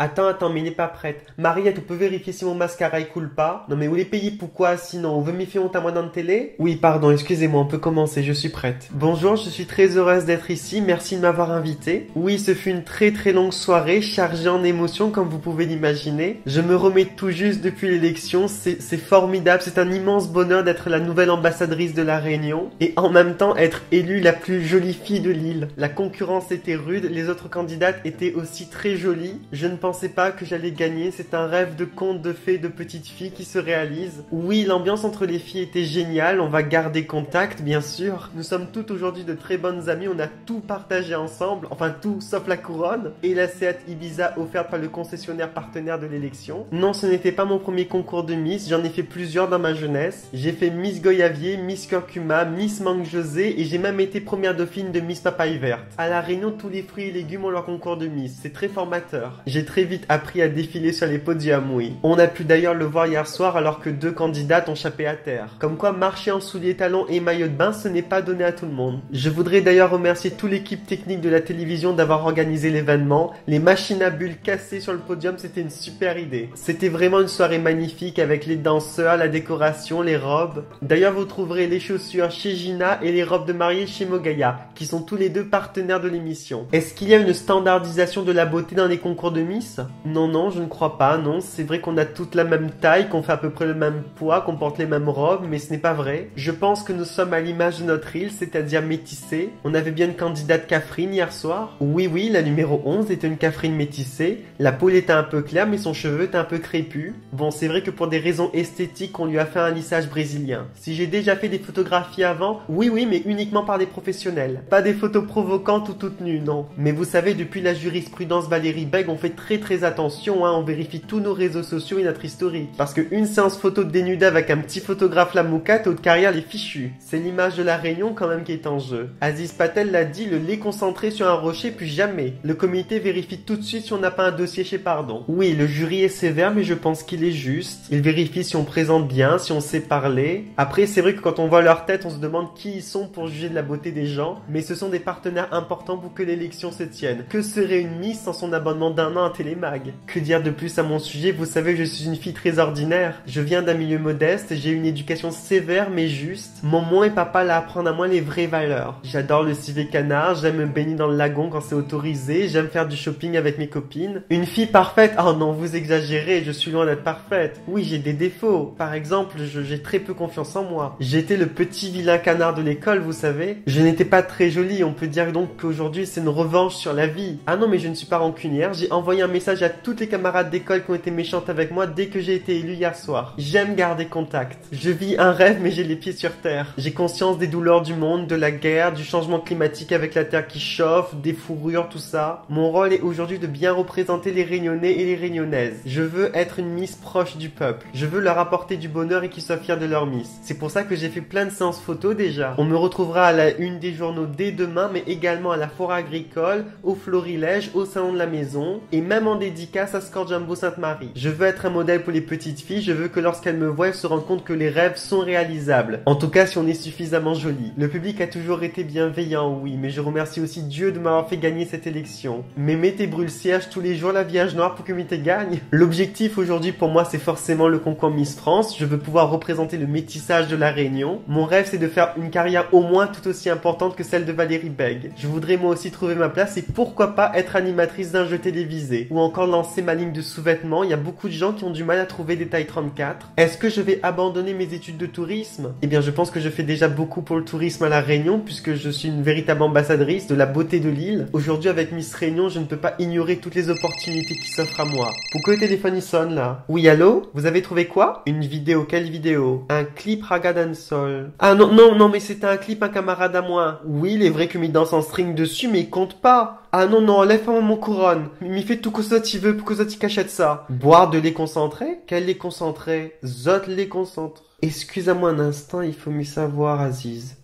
Attends, mais il n'est pas prête. Mariette, on peut vérifier si mon mascara il coule pas? Non mais où les pays pourquoi? Sinon, on veut m'y faire honte à moi dans la télé? Oui, pardon, excusez-moi, on peut commencer, je suis prête. Bonjour, je suis très heureuse d'être ici, merci de m'avoir invitée. Oui, ce fut une très longue soirée, chargée en émotions, comme vous pouvez l'imaginer. Je me remets tout juste depuis l'élection, c'est formidable, c'est un immense bonheur d'être la nouvelle ambassadrice de la Réunion, et en même temps être élue la plus jolie fille de l'île. La concurrence était rude, les autres candidates étaient aussi très jolies, je ne pensais pas que j'allais gagner, c'est un rêve de conte de fées de petite fille qui se réalise. Oui, l'ambiance entre les filles était géniale, on va garder contact, bien sûr. Nous sommes toutes aujourd'hui de très bonnes amies, on a tout partagé ensemble, enfin tout sauf la couronne, et la Seat Ibiza offerte par le concessionnaire partenaire de l'élection. Non, ce n'était pas mon premier concours de Miss, j'en ai fait plusieurs dans ma jeunesse. J'ai fait Miss Goyavier, Miss Curcuma, Miss Mang Jose, et j'ai même été première dauphine de Miss Papaye Verte. À la Réunion, tous les fruits et légumes ont leur concours de Miss, c'est très formateur. J'ai très vite appris à défiler sur les podiums, oui. On a pu d'ailleurs le voir hier soir alors que deux candidates ont chapé à terre. Comme quoi marcher en souliers talons et maillot de bain, ce n'est pas donné à tout le monde. Je voudrais d'ailleurs remercier toute l'équipe technique de la télévision d'avoir organisé l'événement. Les machines à bulles cassées sur le podium, c'était une super idée. C'était vraiment une soirée magnifique avec les danseurs, la décoration, les robes. D'ailleurs vous trouverez les chaussures chez Gina et les robes de mariée chez Mogaya, qui sont tous les deux partenaires de l'émission. Est-ce qu'il y a une standardisation de la beauté dans les concours de Miss ? Non, je ne crois pas, non. C'est vrai qu'on a toutes la même taille, qu'on fait à peu près le même poids, qu'on porte les mêmes robes, mais ce n'est pas vrai. Je pense que nous sommes à l'image de notre île, c'est-à-dire métissée. On avait bien une candidate Catherine hier soir. Oui, la numéro 11 était une Catherine métissée. La peau était un peu claire, mais son cheveu était un peu crépus. Bon, c'est vrai que pour des raisons esthétiques, on lui a fait un lissage brésilien. Si j'ai déjà fait des photographies avant, oui, mais uniquement par des professionnels. Pas des photos provocantes ou toutes nues, non. Mais vous savez, depuis la jurisprudence Valérie Bègue, on fait très attention, hein, on vérifie tous nos réseaux sociaux et notre historique. Parce qu'une séance photo dénudée avec un petit photographe la moucate, haute carrière les fichus. C'est l'image de la Réunion quand même qui est en jeu. Aziz Patel l'a dit, le lait concentré sur un rocher, puis jamais. Le comité vérifie tout de suite si on n'a pas un dossier chez Pardon. Oui, le jury est sévère, mais je pense qu'il est juste. Il vérifie si on présente bien, si on sait parler. Après, c'est vrai que quand on voit leur tête, on se demande qui ils sont pour juger de la beauté des gens. Mais ce sont des partenaires importants pour que l'élection se tienne. Que serait une Miss sans son abonnement d'un an à Télé Mag? Que dire de plus à mon sujet? Vous savez, je suis une fille très ordinaire. Je viens d'un milieu modeste, j'ai une éducation sévère mais juste. Maman et papa apprendre à moi les vraies valeurs. J'adore le civet canard, j'aime me baigner dans le lagon quand c'est autorisé, j'aime faire du shopping avec mes copines. Une fille parfaite? Oh non, vous exagérez, je suis loin d'être parfaite. Oui, j'ai des défauts. Par exemple, j'ai très peu confiance en moi. J'étais le petit vilain canard de l'école, vous savez. Je n'étais pas très jolie, on peut dire donc qu'aujourd'hui c'est une revanche sur la vie. Ah non, mais je ne suis pas rancunière, j'ai envoyé un message à toutes les camarades d'école qui ont été méchantes avec moi dès que j'ai été élue hier soir. J'aime garder contact. Je vis un rêve mais j'ai les pieds sur terre. J'ai conscience des douleurs du monde, de la guerre, du changement climatique avec la terre qui chauffe, des fourrures, tout ça. Mon rôle est aujourd'hui de bien représenter les Réunionnais et les Réunionnaises. Je veux être une Miss proche du peuple. Je veux leur apporter du bonheur et qu'ils soient fiers de leur Miss. C'est pour ça que j'ai fait plein de séances photos déjà. On me retrouvera à la une des journaux dès demain, mais également à la foire agricole, au florilège, au salon de la maison, et même en dédicace à Scorjumbo Sainte-Marie. Je veux être un modèle pour les petites filles, je veux que lorsqu'elles me voient, elles se rendent compte que les rêves sont réalisables. En tout cas, si on est suffisamment joli. Le public a toujours été bienveillant, oui, mais je remercie aussi Dieu de m'avoir fait gagner cette élection. Mais mettez brûle-cierge tous les jours la Vierge Noire pour que Mété gagne. L'objectif aujourd'hui pour moi, c'est forcément le concours Miss France. Je veux pouvoir représenter le métissage de la Réunion. Mon rêve, c'est de faire une carrière au moins tout aussi importante que celle de Valérie Bègue. Je voudrais moi aussi trouver ma place et pourquoi pas être animatrice d'un jeu télévisé. Ou encore lancer ma ligne de sous-vêtements, il y a beaucoup de gens qui ont du mal à trouver des tailles 34. Est-ce que je vais abandonner mes études de tourisme? Eh bien je pense que je fais déjà beaucoup pour le tourisme à la Réunion, puisque je suis une véritable ambassadrice de la beauté de l'île. Aujourd'hui avec Miss Réunion, je ne peux pas ignorer toutes les opportunités qui s'offrent à moi. Pourquoi le téléphone il sonne là? Oui allô? Vous avez trouvé quoi? Une vidéo, quelle vidéo? Un clip raga dancehall. Ah non, mais c'était un clip un camarade à moi. Oui, il est vrai que m'y danse en string dessus, mais il compte pas. Ah non, enlève-moi mon couronne. M'y fait tout que ça tu veux, pour que ça tu cachettes ça. Boire de lait concentré? Quel lait concentré? Zote lait concentré. Excusez-moi un instant, il faut m'y savoir, Aziz.